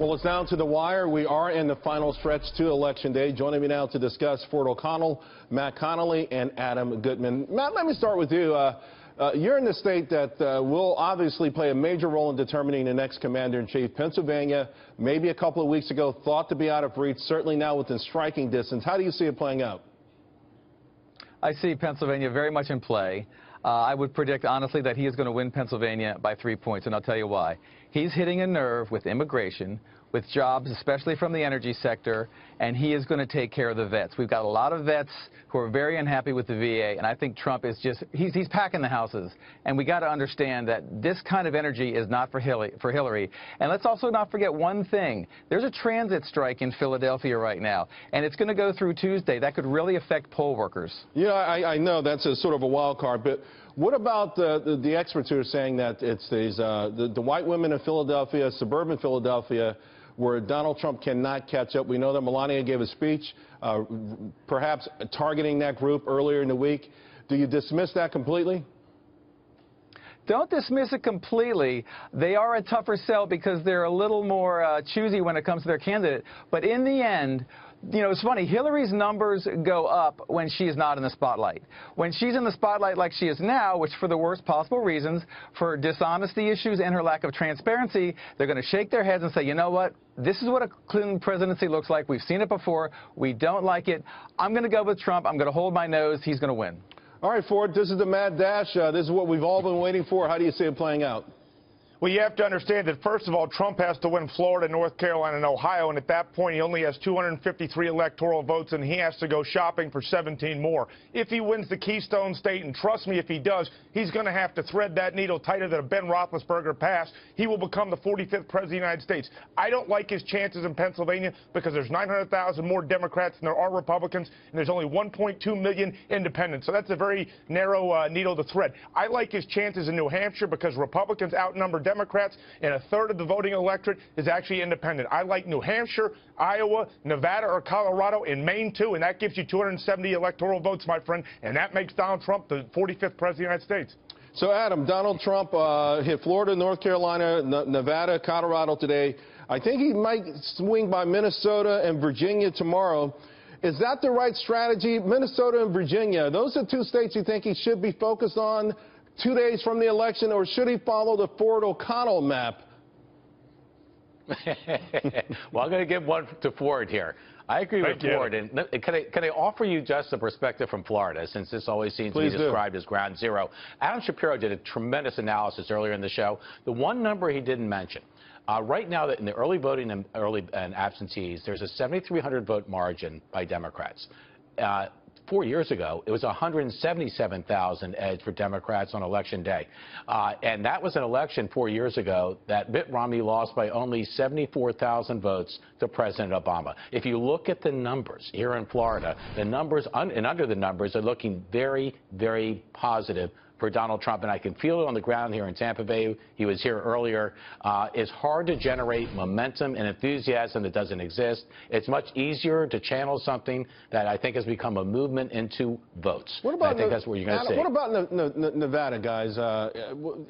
Well, it's down to the wire. We are in the final stretch to Election Day. Joining me now to discuss Ford O'Connell, Matt Connolly, and Adam Goodman. Matt, let me start with you. You're in the state that will obviously play a major role in determining the next commander-in-chief. Pennsylvania, maybe a couple of weeks ago, thought to be out of reach, certainly now within striking distance. How do you see it playing out? I see Pennsylvania very much in play. I would predict, honestly, that he is going to win Pennsylvania by 3 points, and I'll tell you why. He's hitting a nerve with immigration, with jobs, especially from the energy sector, and he is going to take care of the vets. We've got a lot of vets who are very unhappy with the VA, and I think Trump is just, he's packing the houses. And we got to understand that this kind of energy is not for Hillary. And let's also not forget one thing. There's a transit strike in Philadelphia right now, and it's going to go through Tuesday. That could really affect poll workers. Yeah, I know that's a sort of a wild card, but what about the experts who are saying that it's these, the white women of Philadelphia, suburban Philadelphia, where Donald Trump cannot catch up? We know that Melania gave a speech, perhaps targeting that group earlier in the week. Do you dismiss that completely? Don't dismiss it completely. They are a tougher sell because they're a little more choosy when it comes to their candidate. But in the end, you know, it's funny, Hillary's numbers go up when she's not in the spotlight. When she's in the spotlight like she is now, which for the worst possible reasons, for dishonesty issues and her lack of transparency, they're going to shake their heads and say, you know what, this is what a Clinton presidency looks like. We've seen it before. We don't like it. I'm going to go with Trump. I'm going to hold my nose. He's going to win. All right, Ford, this is the mad dash. This is what we've all been waiting for. How do you see it playing out? Well, you have to understand that, first of all, Trump has to win Florida, North Carolina, and Ohio, and at that point he only has 253 electoral votes, and he has to go shopping for 17 more. If he wins the Keystone State, and trust me, if he does, he's going to have to thread that needle tighter than a Ben Roethlisberger pass. He will become the 45th president of the United States. I don't like his chances in Pennsylvania because there's 900,000 more Democrats than there are Republicans, and there's only 1.2 million independents. So that's a very narrow needle to thread. I like his chances in New Hampshire because Republicans outnumber Democrats, and a third of the voting electorate is actually independent. I like New Hampshire, Iowa, Nevada, or Colorado, and Maine, too, and that gives you 270 electoral votes, my friend, and that makes Donald Trump the 45th president of the United States. So, Adam, Donald Trump hit Florida, North Carolina, Nevada, Colorado today. I think he might swing by Minnesota and Virginia tomorrow. Is that the right strategy? Minnesota and Virginia, those are two states you think he should be focused on 2 days from the election, or should he follow the Ford O'Connell map? Well, I'm going to give one to Ford here. I agree with Ford. And can I offer you just a perspective from Florida, since this always seems to be described as ground zero? Adam Shapiro did a tremendous analysis earlier in the show. The one number he didn't mention. Right now, in the early voting and absentees, there's a 7,300 vote margin by Democrats. 4 years ago, it was 177,000 edge for Democrats on Election Day. And that was an election 4 years ago that Mitt Romney lost by only 74,000 votes to President Obama. If you look at the numbers here in Florida, the numbers and under the numbers are looking very, very positive for Donald Trump, and I can feel it on the ground here in Tampa Bay. He was here earlier. It's hard to generate momentum and enthusiasm that doesn't exist. It's much easier to channel something that I think has become a movement into votes. What about, I think that's what you're going to see. What about Nevada, guys?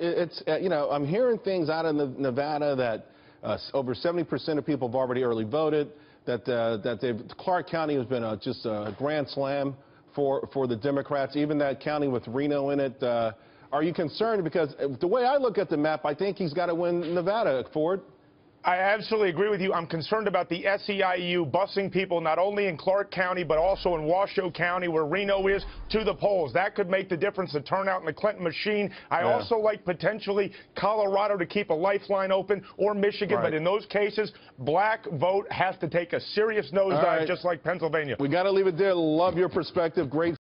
It's you know, I'm hearing things out of Nevada that over 70% of people have already early voted. That Clark County has been just a grand slam for the Democrats, even that county with Reno in it. Are you concerned? Because the way I look at the map, I think he's got to win Nevada, Ford. I absolutely agree with you. I'm concerned about the SEIU busing people not only in Clark County but also in Washoe County, where Reno is, to the polls. That could make the difference to turnout in the Clinton machine. I also like potentially Colorado to keep a lifeline open, or Michigan. But in those cases, black vote has to take a serious nosedive, just like Pennsylvania. We got to leave it there. Love your perspective. Great.